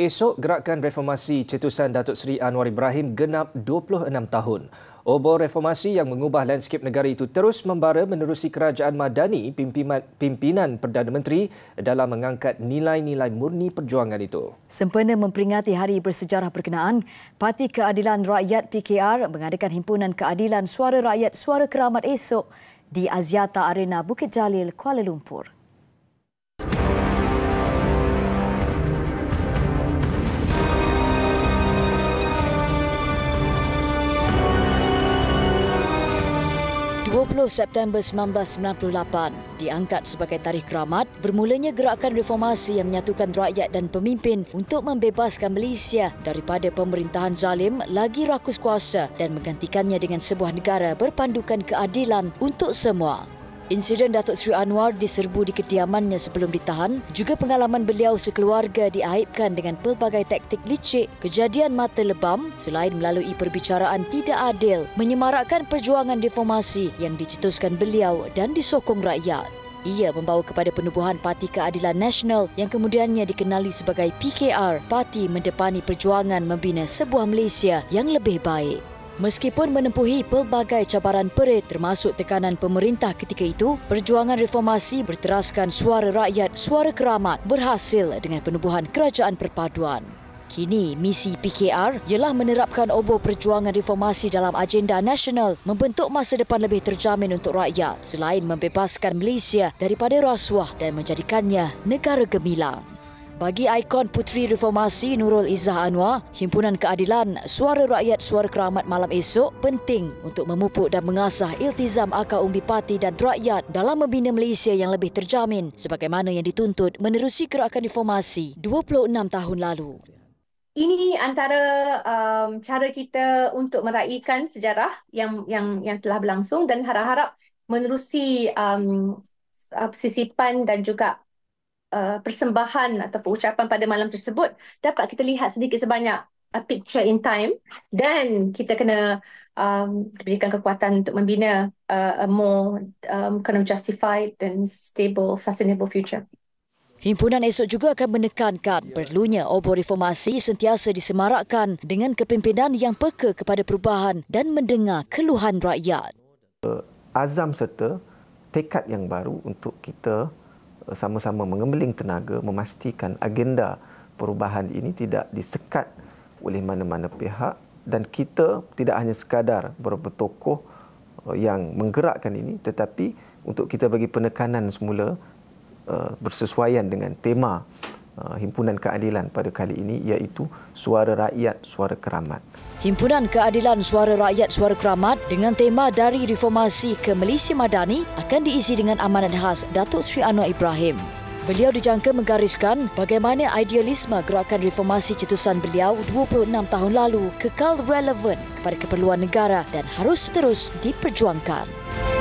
Esok, gerakan reformasi cetusan Datuk Seri Anwar Ibrahim genap 26 tahun. Obor reformasi yang mengubah landscape negara itu terus membara menerusi kerajaan MADANI pimpinan Perdana Menteri dalam mengangkat nilai-nilai murni perjuangan itu. Sempena memperingati Hari Bersejarah berkenaan, Parti Keadilan Rakyat PKR mengadakan Himpunan Keadilan Suara Rakyat Suara Keramat esok di Axiata Arena Bukit Jalil, Kuala Lumpur. September 1998 diangkat sebagai tarikh keramat bermulanya gerakan reformasi yang menyatukan rakyat dan pemimpin untuk membebaskan Malaysia daripada pemerintahan zalim lagi rakus kuasa dan menggantikannya dengan sebuah negara berpandukan keadilan untuk semua. Insiden Datuk Seri Anwar diserbu di kediamannya sebelum ditahan, juga pengalaman beliau sekeluarga diaibkan dengan pelbagai taktik licik, kejadian mata lebam, selain melalui perbicaraan tidak adil, menyemarakkan perjuangan reformasi yang dicetuskan beliau dan disokong rakyat. Ia membawa kepada penubuhan Parti Keadilan Nasional yang kemudiannya dikenali sebagai PKR, parti mendepani perjuangan membina sebuah Malaysia yang lebih baik. Meskipun menempuhi pelbagai cabaran perit termasuk tekanan pemerintah ketika itu, perjuangan reformasi berteraskan suara rakyat, suara keramat berhasil dengan penubuhan kerajaan perpaduan. Kini, misi PKR ialah menerapkan obor perjuangan reformasi dalam agenda nasional membentuk masa depan lebih terjamin untuk rakyat selain membebaskan Malaysia daripada rasuah dan menjadikannya negara gemilang. Bagi ikon Putri Reformasi Nurul Izzah Anwar, Himpunan Keadilan Suara Rakyat Suara Keramat malam esok penting untuk memupuk dan mengasah iltizam akar umbi parti dan rakyat dalam membina Malaysia yang lebih terjamin sebagaimana yang dituntut menerusi gerakan reformasi 26 tahun lalu. Ini antara cara kita untuk meraihkan sejarah yang telah berlangsung dan harap-harap menerusi sisipan dan juga persembahan atau ucapan pada malam tersebut dapat kita lihat sedikit sebanyak picture in time dan kita kena berikan kekuatan untuk membina a more kind of justified and stable sustainable future. Himpunan esok juga akan menekankan perlunya obor reformasi sentiasa disemarakkan dengan kepimpinan yang peka kepada perubahan dan mendengar keluhan rakyat. Azam serta tekad yang baru untuk kita sama-sama mengembeling tenaga memastikan agenda perubahan ini tidak disekat oleh mana-mana pihak dan kita tidak hanya sekadar beberapa tokoh yang menggerakkan ini tetapi untuk kita bagi penekanan semula bersesuaian dengan tema Himpunan Keadilan pada kali ini iaitu Suara Rakyat, Suara Keramat. Himpunan Keadilan Suara Rakyat, Suara Keramat dengan tema Dari Reformasi ke Malaysia Madani akan diisi dengan amanat khas Datuk Seri Anwar Ibrahim. Beliau dijangka menggariskan bagaimana idealisme gerakan reformasi cetusan beliau 26 tahun lalu kekal relevan kepada keperluan negara dan harus terus diperjuangkan.